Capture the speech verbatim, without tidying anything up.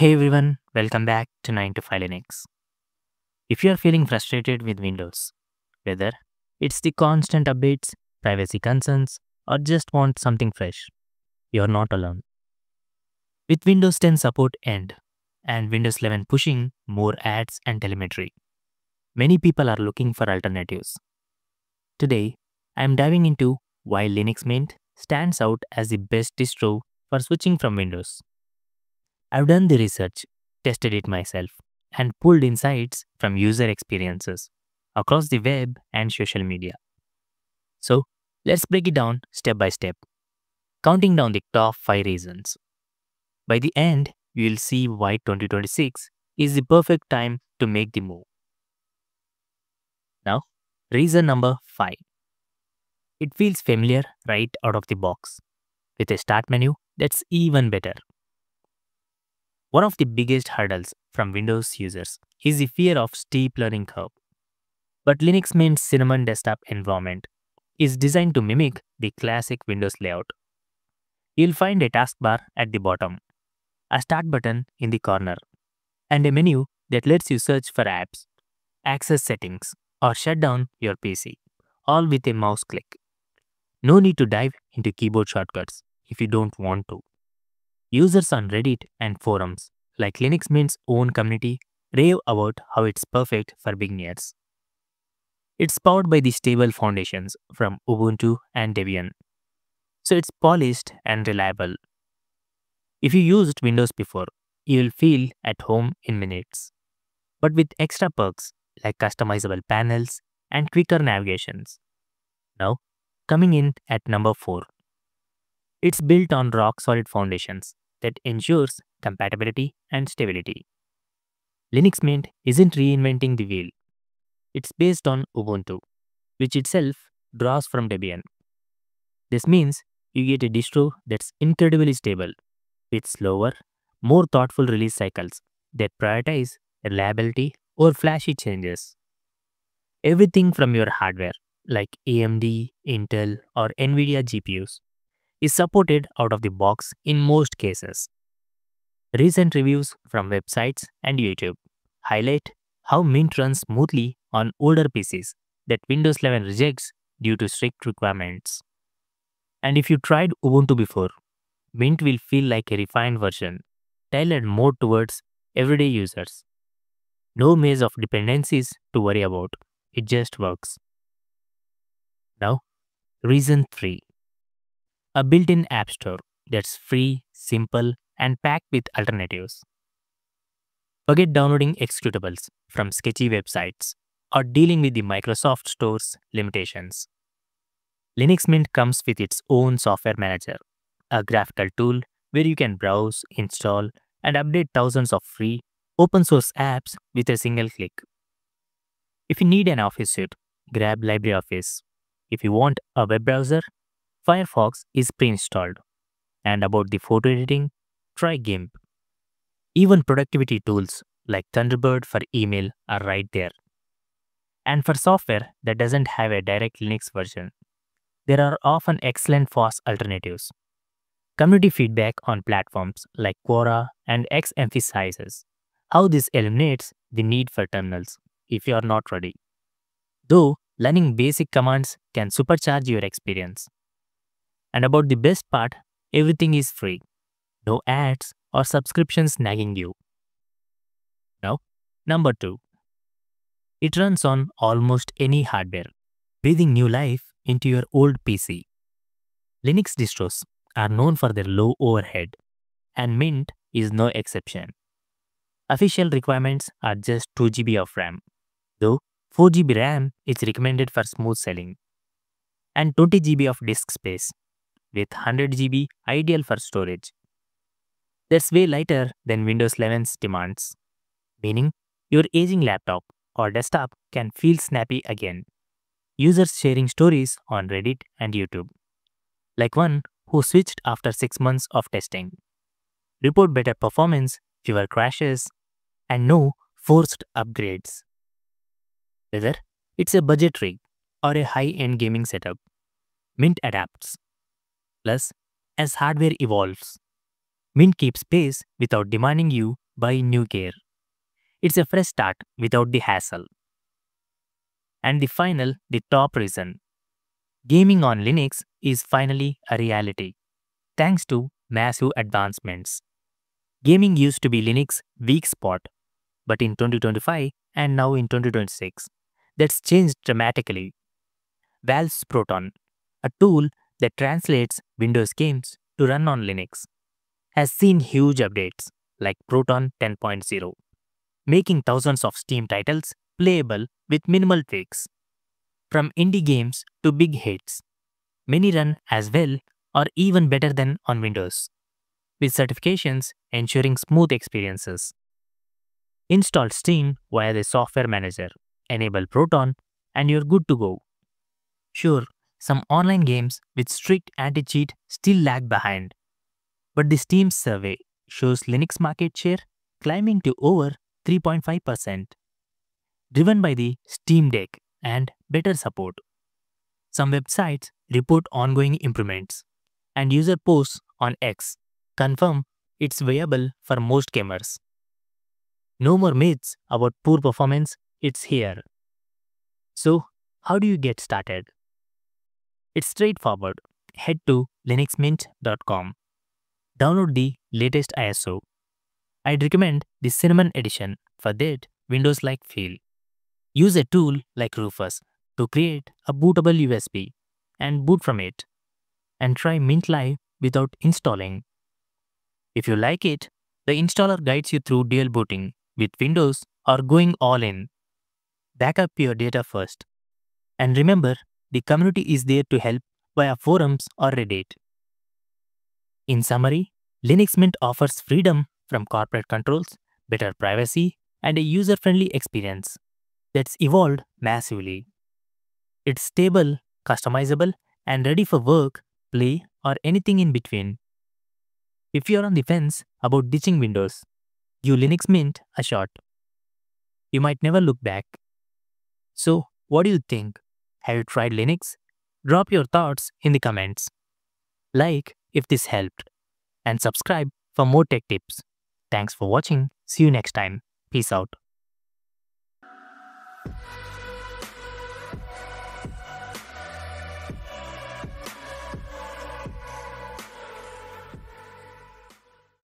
Hey everyone, welcome back to nine to five Linux. If you are feeling frustrated with Windows, whether it's the constant updates, privacy concerns, or just want something fresh, you're not alone. With Windows ten support end and Windows eleven pushing more ads and telemetry, many people are looking for alternatives. Today, I am diving into why Linux Mint stands out as the best distro for switching from Windows. I've done the research, tested it myself, and pulled insights from user experiences across the web and social media. So, let's break it down step by step, counting down the top five reasons. By the end, you'll see why twenty twenty-six is the perfect time to make the move. Now, reason number five. It feels familiar right out of the box, with a start menu that's even better. One of the biggest hurdles from Windows users is the fear of steep learning curve. But Linux Mint's Cinnamon desktop environment is designed to mimic the classic Windows layout. You'll find a taskbar at the bottom, a start button in the corner, and a menu that lets you search for apps, access settings, or shut down your P C, all with a mouse click. No need to dive into keyboard shortcuts if you don't want to. Users on Reddit and forums, like Linux Mint's own community, rave about how it's perfect for beginners. It's powered by the stable foundations from Ubuntu and Debian, so it's polished and reliable. If you used Windows before, you'll feel at home in minutes, but with extra perks like customizable panels and quicker navigations. Now, coming in at number four. It's built on rock-solid foundations that ensures compatibility and stability. Linux Mint isn't reinventing the wheel. It's based on Ubuntu, which itself draws from Debian. This means you get a distro that's incredibly stable, with slower, more thoughtful release cycles that prioritize reliability or flashy changes. Everything from your hardware, like A M D, Intel, or NVIDIA G P Us, is supported out of the box in most cases. Recent reviews from websites and YouTube highlight how Mint runs smoothly on older P Cs that Windows eleven rejects due to strict requirements. And if you tried Ubuntu before, Mint will feel like a refined version, tailored more towards everyday users. No maze of dependencies to worry about, it just works. Now, reason three. A built-in app store that's free, simple, and packed with alternatives. Forget downloading executables from sketchy websites or dealing with the Microsoft Store's limitations. Linux Mint comes with its own software manager, a graphical tool where you can browse, install, and update thousands of free, open-source apps with a single click. If you need an office suite, grab LibreOffice. If you want a web browser, Firefox is pre-installed. And about the photo editing, try GIMP. Even productivity tools like Thunderbird for email are right there. And for software that doesn't have a direct Linux version, there are often excellent FOSS alternatives. Community feedback on platforms like Quora and X emphasizes how this eliminates the need for terminals if you are not ready, though learning basic commands can supercharge your experience. And about the best part, everything is free. No ads or subscriptions nagging you. Now, number two. It runs on almost any hardware, breathing new life into your old P C. Linux distros are known for their low overhead, and Mint is no exception. Official requirements are just two gigabytes of RAM, though four gigabytes RAM is recommended for smooth sailing, and twenty gigabytes of disk space, with one hundred gigabytes ideal for storage. That's way lighter than Windows eleven's demands, meaning your aging laptop or desktop can feel snappy again. Users sharing stories on Reddit and YouTube, like one who switched after six months of testing, report better performance, fewer crashes, and no forced upgrades. Whether it's a budget rig or a high-end gaming setup, Mint adapts. Plus, as hardware evolves, Mint keeps pace without demanding you by new gear. It's a fresh start without the hassle. And the final, the top reason. Gaming on Linux is finally a reality, thanks to massive advancements. Gaming used to be Linux weak spot, but in twenty twenty-five and now in twenty twenty-six, that's changed dramatically. Valve's Proton, a tool that translates Windows games to run on Linux, has seen huge updates like Proton ten point oh, making thousands of Steam titles playable with minimal tweaks. From indie games to big hits, many run as well or even better than on Windows, with certifications ensuring smooth experiences. Install Steam via the software manager, enable Proton, and you're good to go. Sure, some online games with strict anti-cheat still lag behind, but the Steam survey shows Linux market share climbing to over three point five percent, driven by the Steam Deck and better support. Some websites report ongoing improvements, and user posts on X confirm it's viable for most gamers. No more myths about poor performance, it's here. So, how do you get started? It's straightforward. Head to linux mint dot com. Download the latest I S O. I'd recommend the Cinnamon edition for that Windows-like feel. Use a tool like Rufus to create a bootable U S B and boot from it, and try Mint Live without installing. If you like it, the installer guides you through dual booting with Windows or going all in. Back up your data first. And remember, the community is there to help via forums or Reddit. In summary, Linux Mint offers freedom from corporate controls, better privacy, and a user-friendly experience that's evolved massively. It's stable, customizable, and ready for work, play, or anything in between. If you're on the fence about ditching Windows, give Linux Mint a shot. You might never look back. So, what do you think? Have you tried Linux? Drop your thoughts in the comments. Like if this helped, and subscribe for more tech tips. Thanks for watching. See you next time. Peace out.